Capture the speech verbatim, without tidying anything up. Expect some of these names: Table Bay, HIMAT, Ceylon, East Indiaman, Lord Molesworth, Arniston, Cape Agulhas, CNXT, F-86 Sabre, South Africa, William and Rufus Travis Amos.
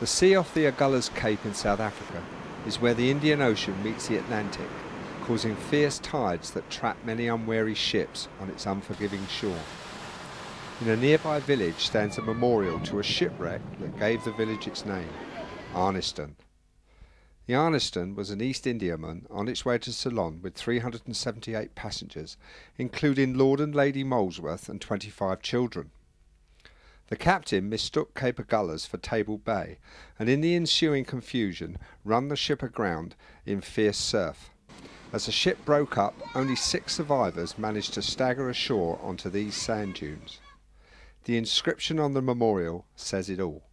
The sea off the Agulhas Cape in South Africa is where the Indian Ocean meets the Atlantic, causing fierce tides that trap many unwary ships on its unforgiving shore. In a nearby village stands a memorial to a shipwreck that gave the village its name, Arniston. The Arniston was an East Indiaman on its way to Ceylon with three hundred seventy-eight passengers, including Lord and Lady Molesworth and twenty-five children. The captain mistook Cape Agulhas for Table Bay, and in the ensuing confusion run the ship aground in fierce surf. As the ship broke up, only six survivors managed to stagger ashore onto these sand dunes. The inscription on the memorial says it all.